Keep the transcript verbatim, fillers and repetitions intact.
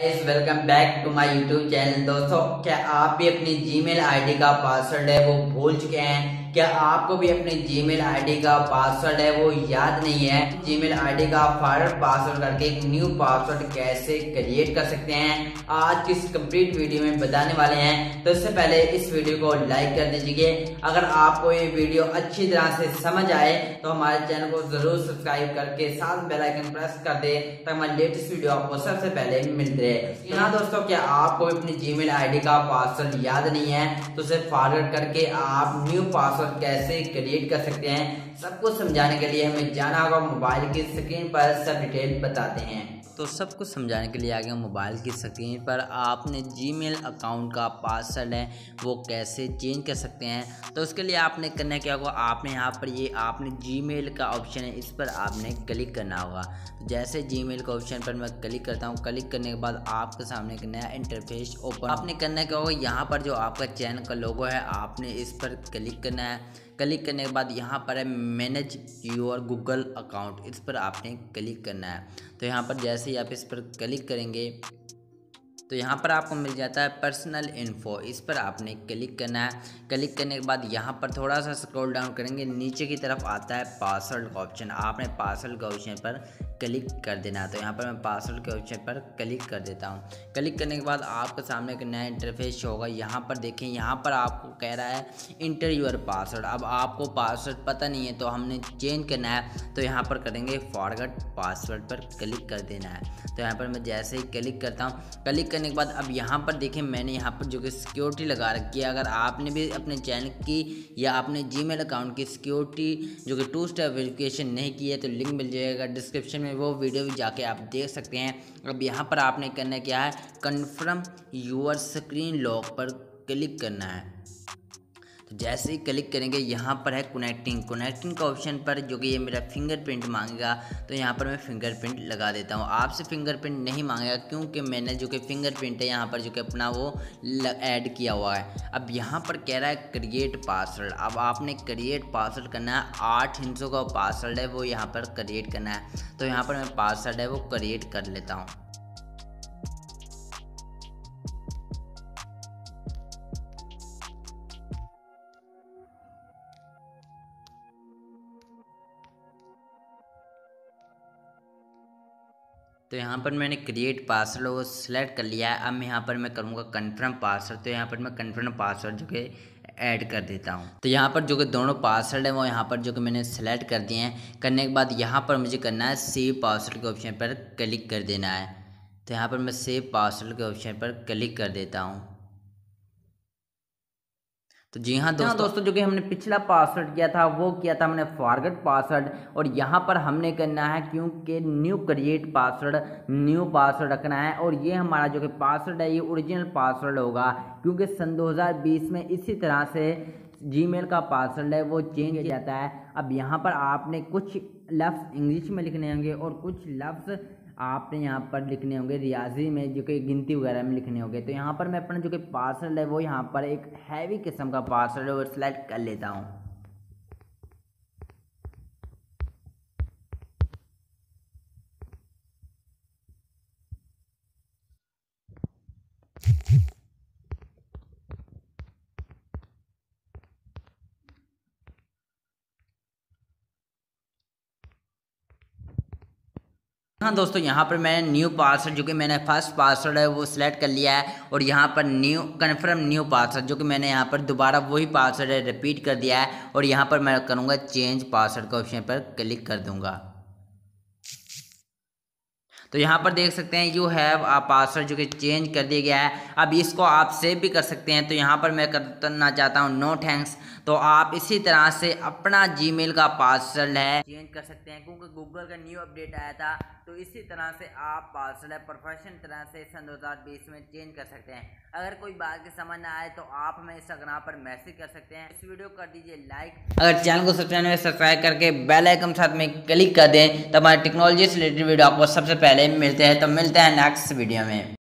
Welcome back to my YouTube channel. दोस्तों, क्या आप भी अपनी जीमेल आईडी का पासवर्ड है वो भूल चुके हैं? क्या आपको भी अपनी जीमेल आईडी का पासवर्ड है वो याद नहीं है? जीमेल आईडी का फॉरवर्ड पासवर्ड करके एक न्यू पासवर्ड कैसे क्रिएट कर सकते हैं, आज की इस कंप्लीट वीडियो में बताने वाले हैं। तो इससे पहले इस वीडियो को लाइक कर दीजिए। अगर आपको ये वीडियो अच्छी तरह से समझ आए तो हमारे चैनल को जरूर सब्सक्राइब करके साथ बेल आइकन प्रेस कर दे ताकि हमारे लेटेस्ट वीडियो आपको सबसे पहले मिलते। ना दोस्तों, क्या आपको अपनी जीमेल आईडी का पासवर्ड याद नहीं है तो उसे फॉरवर्ड करके आप न्यू पासवर्ड कैसे क्रिएट कर सकते हैं, सब कुछ समझाने के लिए हमें जाना होगा मोबाइल की स्क्रीन पर। सब डिटेल बताते हैं। तो सब कुछ समझाने के लिए आगे मोबाइल की स्क्रीन पर आपने जीमेल अकाउंट का पासवर्ड है वो कैसे चेंज कर सकते हैं, तो उसके लिए आपने करना क्या होगा, आपने यहाँ पर ये आपने जीमेल का ऑप्शन है इस पर आपने क्लिक करना होगा। जैसे जीमेल के ऑप्शन पर मैं क्लिक करता हूँ, क्लिक करने के बाद आपके सामने का नया इंटरफेस ओपन। आपने करना क्या होगा, यहाँ पर जो आपका चैनल का लोगो है आपने इस पर क्लिक करना है। क्लिक करने के बाद यहाँ पर है मैनेज योर गूगल अकाउंट, इस पर आपने क्लिक करना है। तो यहाँ पर जैसे ही आप इस पर क्लिक करेंगे तो यहाँ पर आपको मिल जाता है पर्सनल इन्फो, इस पर आपने क्लिक करना है। क्लिक करने के बाद यहाँ पर थोड़ा सा स्क्रॉल डाउन करेंगे, नीचे की तरफ आता है पासवर्ड का ऑप्शन, आपने पासवर्ड का ऑप्शन पर क्लिक कर देना है। तो यहाँ पर मैं पासवर्ड के ऑप्शन पर क्लिक कर देता हूँ। क्लिक करने के बाद आपके सामने एक नया इंटरफेस होगा। यहाँ पर देखें, यहाँ पर आपको कह रहा है इंटर यूर पासवर्ड। अब आपको पासवर्ड पता नहीं है तो हमने चेंज करना है, तो यहाँ पर करेंगे फॉरगेट पासवर्ड पर क्लिक कर देना है। तो यहाँ पर मैं जैसे ही क्लिक करता हूँ, क्लिक करने के बाद अब यहाँ पर देखें मैंने यहाँ पर जो कि सिक्योरिटी लगा रखी है। अगर आपने भी अपने चैनल की या अपने जीमेल अकाउंट की सिक्योरिटी जो कि टू स्टेप वेरिफिकेशन नहीं की है तो लिंक मिल जाएगा डिस्क्रिप्शन में, वो वीडियो भी जाके आप देख सकते हैं। अब यहाँ पर आपने करना क्या है, कन्फर्म यूअर स्क्रीन लॉक पर क्लिक करना है। तो जैसे ही क्लिक करेंगे यहाँ पर है कनेक्टिंग, कनेक्टिंग का ऑप्शन पर जो कि ये मेरा फिंगरप्रिंट मांगेगा, तो यहाँ पर मैं फिंगरप्रिंट लगा देता हूँ। आपसे फिंगरप्रिंट नहीं मांगेगा क्योंकि मैंने जो कि फिंगरप्रिंट है यहाँ पर जो कि अपना वो ऐड किया हुआ है। अब यहाँ पर कह रहा है क्रिएट पासवर्ड, अब आपने क्रिएट पासवर्ड करना है। आठ हिंसों का पासवर्ड है वो यहाँ पर क्रिएट करना है। तो यहाँ पर मैं पासवर्ड है वो क्रिएट कर लेता हूँ। तो यहाँ पर मैंने क्रिएट पासवर्ड वो सिलेक्ट कर लिया है। अब यहाँ पर मैं करूँगा कन्फर्म पासवर्ड, तो यहाँ पर मैं कन्फर्म पासवर्ड जो कि ऐड कर देता हूँ। तो यहाँ पर जो कि दोनों पासवर्ड है वो यहाँ पर जो कि मैंने सेलेक्ट कर दिए हैं। करने के बाद यहाँ पर मुझे करना है सेव पासवर्ड के ऑप्शन पर क्लिक कर देना है। तो यहाँ पर मैं सेव पासवर्ड के ऑप्शन पर क्लिक कर देता हूँ। तो जी हाँ दोस्तों, दोस्तों जो कि हमने पिछला पासवर्ड किया था वो किया था हमने फॉरगेट पासवर्ड, और यहाँ पर हमने करना है क्योंकि new create password new password रखना है। और ये हमारा जो कि पासवर्ड है ये ओरिजिनल पासवर्ड होगा क्योंकि सन दो हज़ार बीस में इसी तरह से जीमेल का पासवर्ड है वो चेंज किया जाता है। अब यहाँ पर आपने कुछ लफ्ज़ इंग्लिश में लिखने होंगे और कुछ लफ्ज़ आपने यहाँ पर लिखने होंगे रियाजी में जो कि गिनती वगैरह में लिखने होंगे। तो यहाँ पर मैं अपना जो कि पासवर्ड है वो यहाँ पर एक हैवी किस्म का पासवर्ड है वो सेलेक्ट कर लेता हूँ। हाँ दोस्तों, यहाँ पर मैंने न्यू पासवर्ड जो कि मैंने फर्स्ट पासवर्ड है वो सिलेक्ट कर लिया है, और यहाँ पर न्यू कन्फर्म न्यू पासवर्ड जो कि मैंने यहाँ पर दोबारा वही पासवर्ड है रिपीट कर दिया है। और यहाँ पर मैं करूँगा चेंज पासवर्ड के ऑप्शन पर क्लिक कर दूँगा। तो यहाँ पर देख सकते हैं यू हैव आ पासवर्ड जो कि चेंज कर दिया गया है। अब इसको आप सेव भी कर सकते हैं। तो यहाँ पर मैं करना चाहता हूँ नो थैंक्स। तो आप इसी तरह से अपना जीमेल का पासवर्ड है चेंज कर सकते हैं क्योंकि गूगल का न्यू अपडेट आया था। तो इसी तरह से आप पासवर्ड है प्रोफेशनल तरह से सन दो हज़ार बीस में चेंज कर सकते हैं। अगर कोई बात की समझ ना आए तो आप हमें इंस्टाग्राम पर मैसेज कर सकते हैं। इस वीडियो को कर दीजिए लाइक, अगर चैनल को सब्सक्राइब करके बेल आइकन साथ में क्लिक कर दें तो हमारे टेक्नोलॉजी से रिलेटेड वीडियो आपको सबसे पहले मिलते हैं। तो मिलते हैं नेक्स्ट वीडियो में।